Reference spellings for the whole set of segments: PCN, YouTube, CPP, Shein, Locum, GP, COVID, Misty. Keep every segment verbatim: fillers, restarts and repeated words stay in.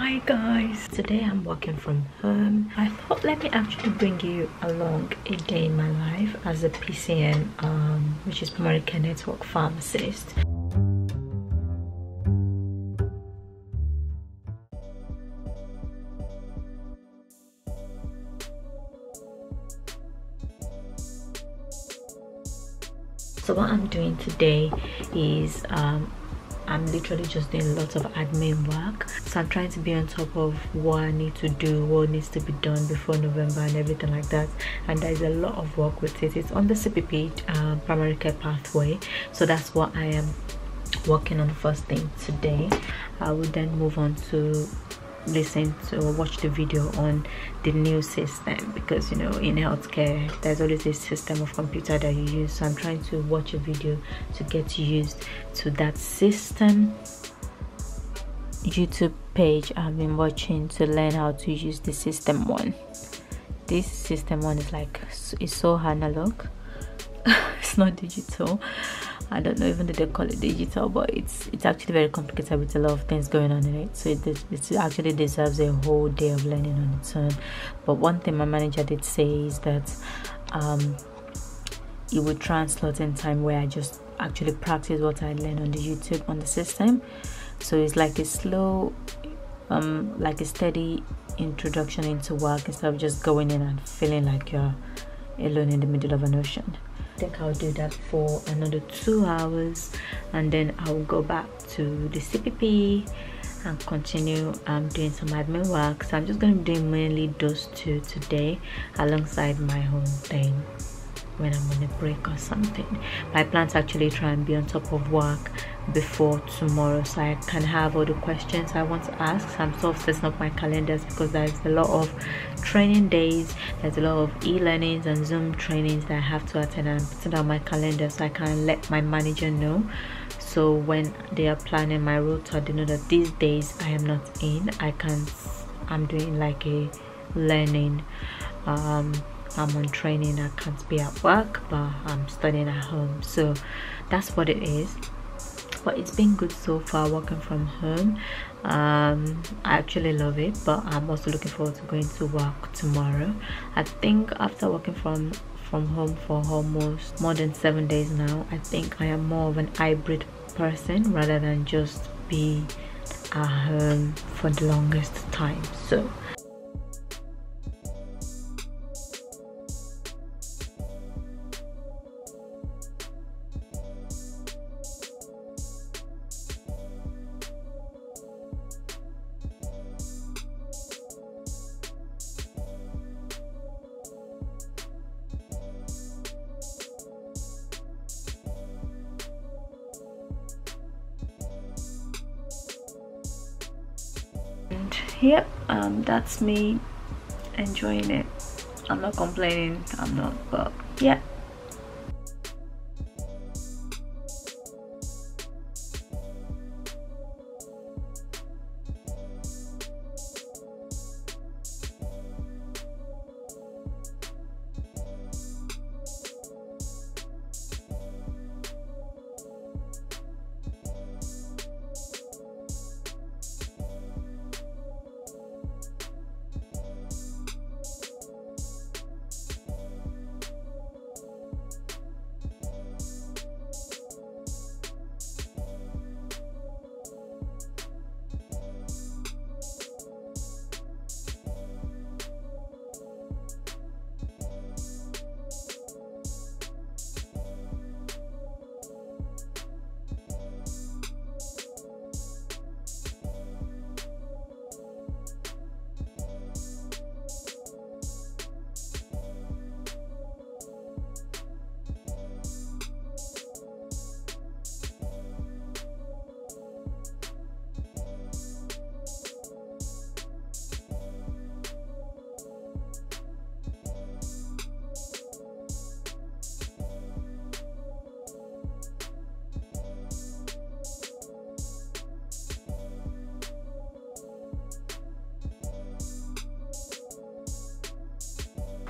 Hi guys, today I'm working from home. I thought let me actually bring you along a day in my life as a P C N, um, which is primary care network pharmacist. So what I'm doing today is um, I'm literally just doing lots of admin work. So I'm trying to be on top of what I need to do, what needs to be done before November and everything like that. And there's a lot of work with it. It's on the C P P uh, primary care pathway. So that's what I am working on first thing today. I will then move on to listen to or watch the video on the new system, because you know in healthcare there's always this system of computer that you use. So I'm trying to watch a video to get used to that system. YouTube page I've been watching to learn how to use the system one. This system one is like, it's so analog. It's not digital. I don't know even that they call it digital, but it's it's actually very complicated with a lot of things going on in it. So it, it actually deserves a whole day of learning on its own. But one thing my manager did say is that um, it would translate in time where I just actually practice what I learned on the YouTube on the system. So it's like a slow, um, like a steady introduction into work instead of just going in and feeling like you're alone in the middle of an ocean. I think I'll do that for another two hours, and then I'll go back to the C P P and continue um, doing some admin work. So I'm just going to be doing mainly those two today alongside my own thing when I'm on a break or something. My plan is actually try and be on top of work before tomorrow, so I can have all the questions I want to ask. I'm sort of setting up my calendars because there's a lot of training days, there's a lot of e-learnings and Zoom trainings that I have to attend, and I'm putting down my calendar so I can let my manager know, so when they are planning my rota they know that these days I am not in. I can, I'm doing like a learning, um I'm on training, I can't be at work, but I'm studying at home. So that's what it is. But it's been good so far working from home. um I actually love it, but I'm also looking forward to going to work tomorrow. I think after working from from home for almost more than seven days now, I think I am more of an hybrid person rather than just be at home for the longest time. So yep, um that's me enjoying it. I'm not complaining, I'm not, but yeah.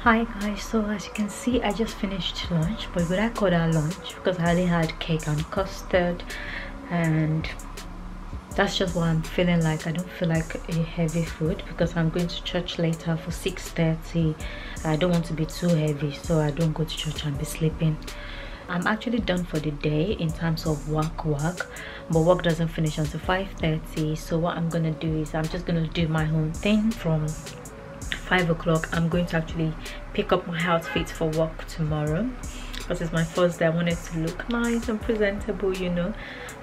Hi guys, so as you can see I just finished lunch, but would I call that lunch because I only had cake and custard and That's just what I'm feeling like. I don't feel like a heavy food because I'm going to church later for six thirty. I don't want to be too heavy, so I don't go to church and be sleeping. I'm actually done for the day in terms of work work but work doesn't finish until five thirty. So what I'm gonna do is I'm just gonna do my own thing from five o'clock. I'm going to actually pick up my outfit for work tomorrow because it's my first day. I wanted to look nice and presentable, you know,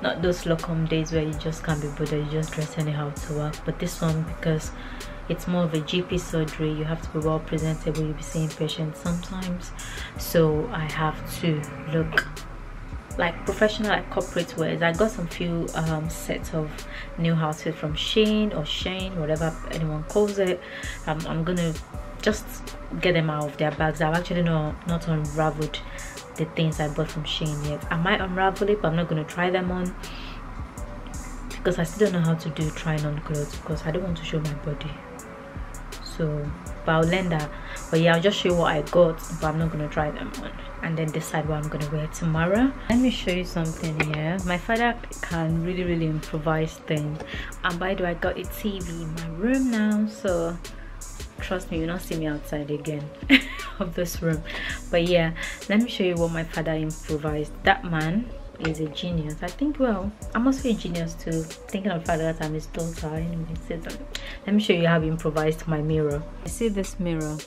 not those locum days where you just can't be bothered, you just dress anyhow to work. But this one, because it's more of a G P surgery, you have to be well presentable. You'll be seeing patients sometimes, so I have to look like professional, like corporate wears. I got some few um, sets of new outfits from Shein or Shein, whatever anyone calls it. Um, I'm gonna just get them out of their bags. I've actually not not unraveled the things I bought from Shein yet. I might unravel it, but I'm not gonna try them on, because I still don't know how to do trying on clothes, because I don't want to show my body. So, but I'll learn that. But yeah, I'll just show you what I got, but I'm not gonna try them on and then decide what I'm gonna wear tomorrow. Let me show you something here. My father can really really improvise things. And by the way, I got a T V in my room now, so trust me, you'll not see me outside again of this room. But yeah, let me show you what my father improvised. That man is a genius. I think, well, I'm also a genius too, thinking of father that I'm his daughter. Anyway, let me show you how he improvised my mirror. You see this mirror?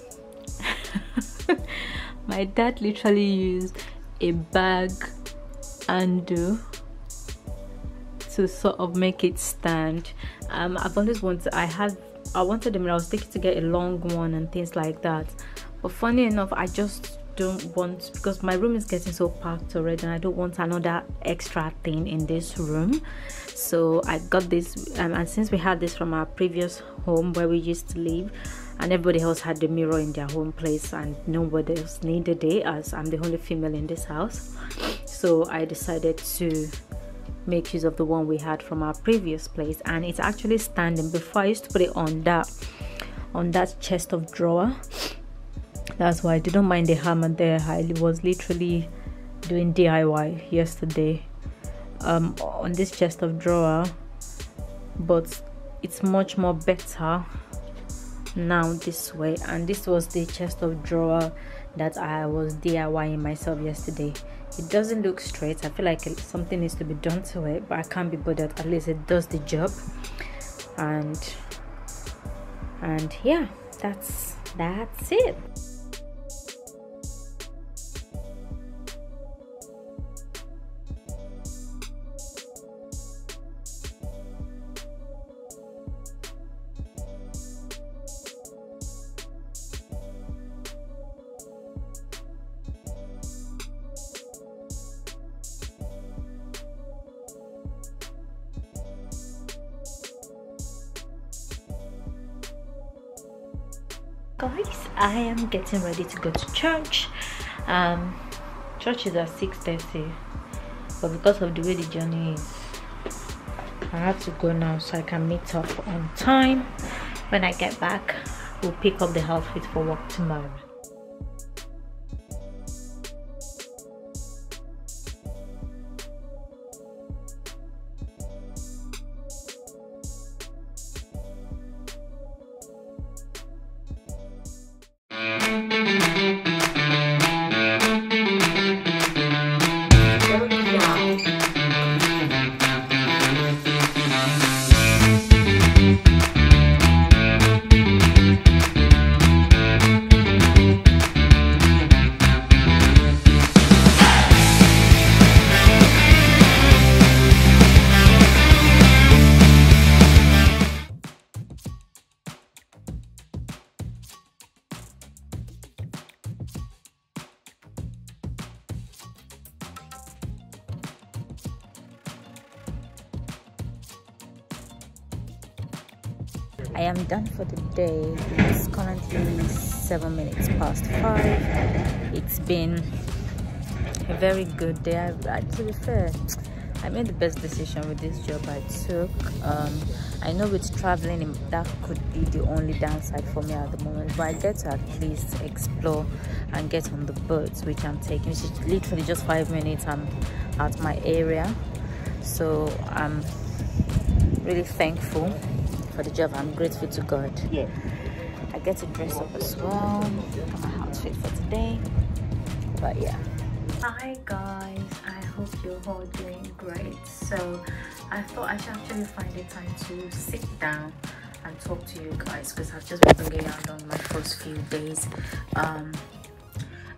My dad literally used a bag undo to sort of make it stand. um I've always wanted, i had i wanted the mirror. I was thinking to get a long one and things like that, but funny enough, I just don't want, because my room is getting so packed already and I don't want another extra thing in this room. So I got this, um, and since we had this from our previous home where we used to live, and everybody else had the mirror in their home place and nobody else needed it, as I'm the only female in this house. So I decided to make use of the one we had from our previous place, and it's actually standing. Before, I used to put it on that on that chest of drawer. That's why I didn't mind the hammer there. I was literally doing D I Y yesterday um, on this chest of drawer, but it's much more better now this way. And this was the chest of drawer that I was DIYing myself yesterday. It doesn't look straight. I feel like something needs to be done to it, but I can't be bothered. At least it does the job. And and yeah, that's that's it. Guys, I am getting ready to go to church. Um church is at six thirty, but because of the way the journey is, I have to go now so I can meet up on time. When I get back, we'll pick up the outfit for work tomorrow. I am done for the day. It's currently seven minutes past five. It's been a very good day. I, I, to be fair, I made the best decision with this job I took. Um, I know with traveling, that could be the only downside for me at the moment, but I get to at least explore and get on the boat, which I'm taking. It's literally just five minutes. I'm at my area, so I'm really thankful for the job. I'm grateful to God. Yeah. I get to dress up as well. Got my outfit for today. But yeah. Hi guys, I hope you're all doing great. So I thought I should actually find a time to sit down and talk to you guys, because I've just been going around on my first few days. Um,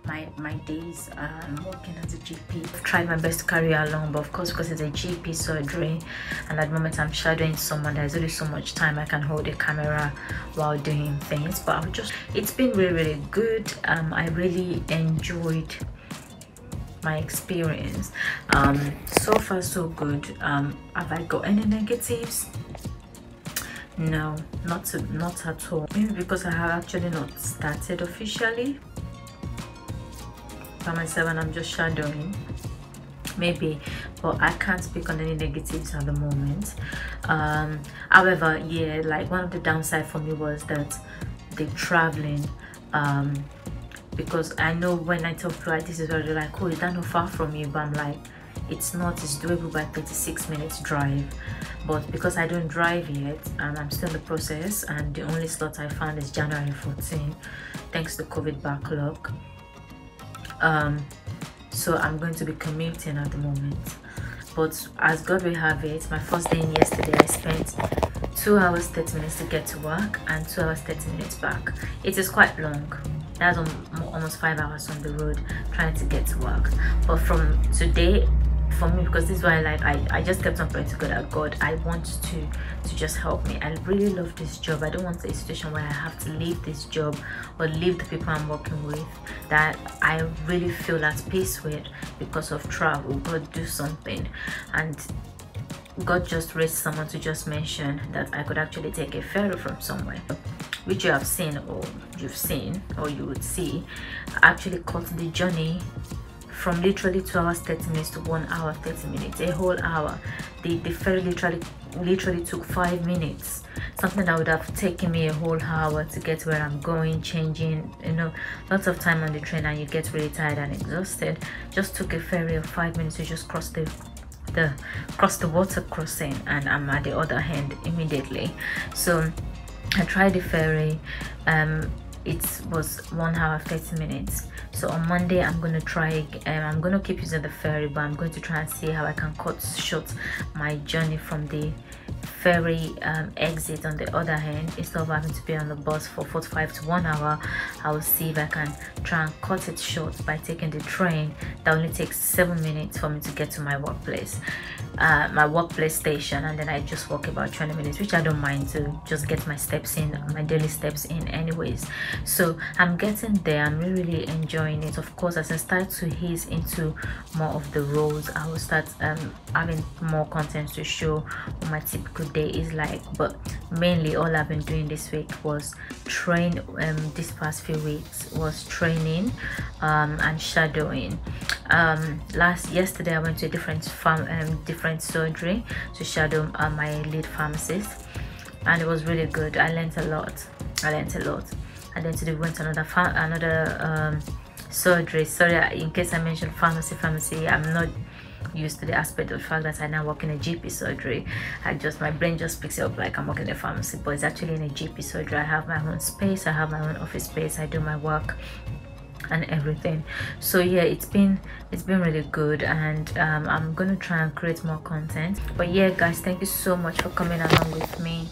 my my days um, working as a G P. I've tried my best to carry along, but of course, because it's a G P surgery and at the moment I'm shadowing someone, there's only so much time I can hold a camera while doing things. But I'm just, it's been really really good. um I really enjoyed my experience. Um so far so good. Um have I got any negatives? No, not to, not at all. Maybe because I have actually not started officially by myself and I'm just shadowing, maybe, but I can't speak on any negatives at the moment. Um however, yeah, like one of the downside for me was that the traveling, um because I know when I talk to artists, they're like, oh, is that not far from you? But I'm like, it's not, it's doable by thirty-six minutes drive. But because I don't drive yet and I'm still in the process, and the only slot I found is January fourteenth thanks to COVID backlog. Um so I'm going to be commuting at the moment. But as God will have it, my first day in yesterday, I spent two hours thirty minutes to get to work and two hours thirty minutes back. It is quite long. That's almost five hours on the road trying to get to work. But from today, for me, because this is why, like, I, I just kept on praying to God, at God, I want to to just help me. I really love this job. I don't want a situation where I have to leave this job or leave the people I'm working with that I really feel at peace with because of travel. God, do something. And God just raised someone to just mention that I could actually take a ferry from somewhere, which you have seen or you've seen or you would see, actually cut the journey from literally two hours thirty minutes to one hour thirty minutes, a whole hour. The, the ferry literally literally took five minutes, something that would have taken me a whole hour to get where I'm going, changing, you know, lots of time on the train, and you get really tired and exhausted. Just took a ferry of five minutes to just cross the the cross the water crossing, and I'm at the other end immediately. So I tried the ferry. um It was one hour thirty minutes. So on Monday I'm gonna try, um, I'm gonna keep using the ferry, but I'm going to try and see how I can cut short my journey from the ferry um, exit on the other hand. Instead of having to be on the bus for forty-five to one hour, I will see if I can try and cut it short by taking the train that only takes seven minutes for me to get to my workplace, uh, my workplace station, and then I just walk about twenty minutes, which I don't mind, to just get my steps in, my daily steps in anyways. So I'm getting there. I'm really, really enjoying it. Of course, as I start to ease into more of the roles, I will start um, having more content to show my typical day is like. But mainly all I've been doing this week was train, um, this past few weeks was training um, and shadowing. Um, last yesterday I went to a different farm, um, different surgery to shadow uh, my lead pharmacist, and it was really good. I learned a lot. I learned a lot. And then today we went to another another um, surgery. Sorry, in case I mentioned pharmacy, pharmacy. I'm not used to the aspect of the fact that I now work in a G P surgery. I just, my brain just picks it up like I'm working in a pharmacy, but it's actually in a G P surgery. I have my own space. I have my own office space. I do my work and everything. So yeah, it's been it's been really good, and um, I'm gonna try and create more content. But yeah, guys, thank you so much for coming along with me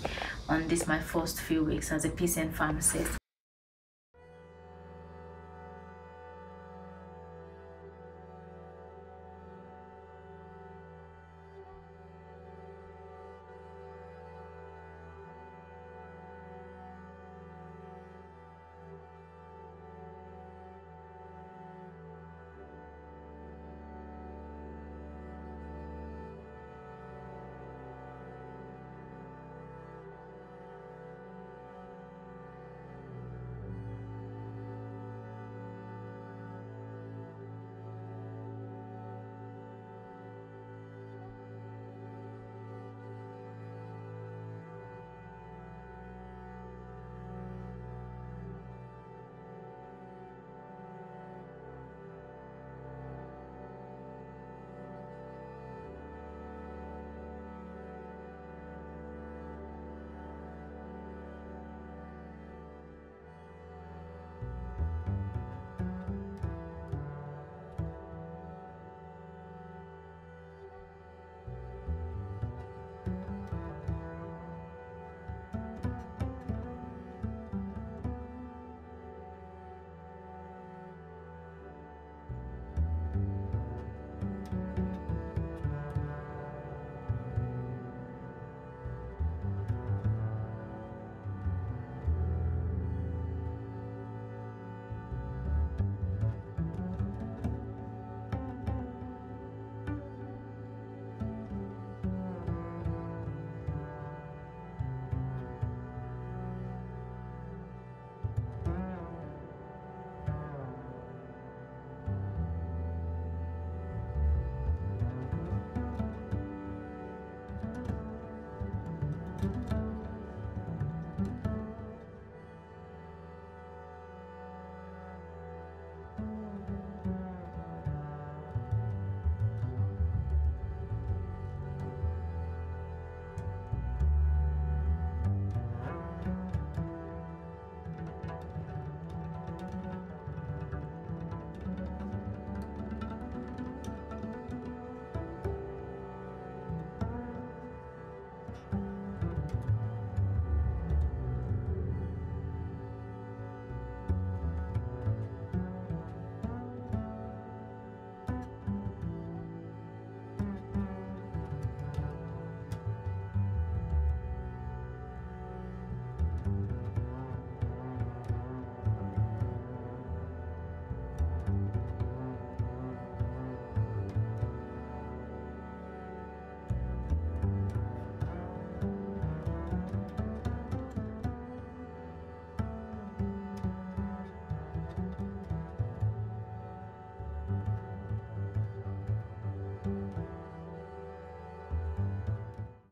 on this my first few weeks as a P C N pharmacist.